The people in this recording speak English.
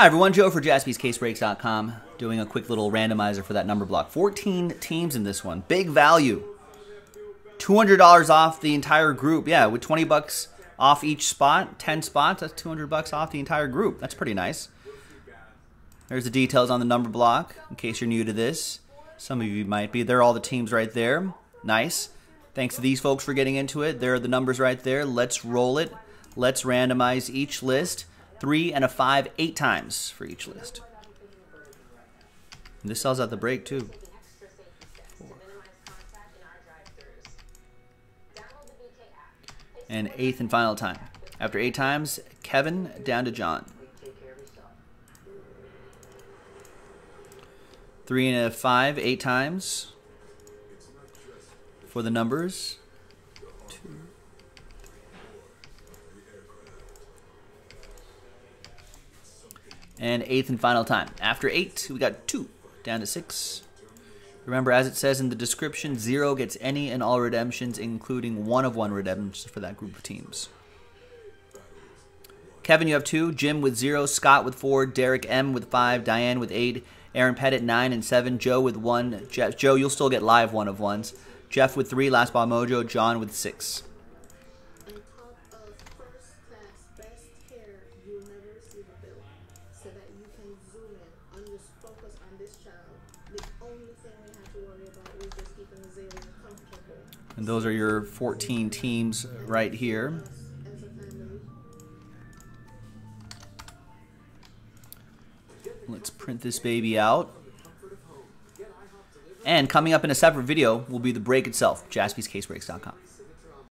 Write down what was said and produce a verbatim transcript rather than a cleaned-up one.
Hi everyone, Joe for Jaspys Case Breaks dot com, doing a quick little randomizer for that number block. fourteen teams in this one. Big value. two hundred dollars off the entire group. Yeah, with twenty bucks off each spot, ten spots, that's two hundred bucks off the entire group. That's pretty nice. There's the details on the number block, in case you're new to this. Some of you might be. There are all the teams right there. Nice. Thanks to these folks for getting into it. There are the numbers right there. Let's roll it. Let's randomize each list. Three and a five, eight times for each list. And this sells out the break too. Four. And eighth and final time. After eight times, Kevin down to John. Three and a five, eight times for the numbers. Two. And eighth and final time. After eight, we got two, down to six. Remember, as it says in the description, zero gets any and all redemptions, including one of one redemptions for that group of teams. Kevin, you have two. Jim with zero. Scott with four. Derek M with five. Diane with eight. Aaron Pettit, nine and seven. Joe with one. Jeff, Joe, you'll still get live one of ones. Jeff with three. Last Ball Mojo. John with six. And those are your fourteen teams right here. Let's print this baby out. And coming up in a separate video will be the break itself, Jaspys Case Breaks dot com.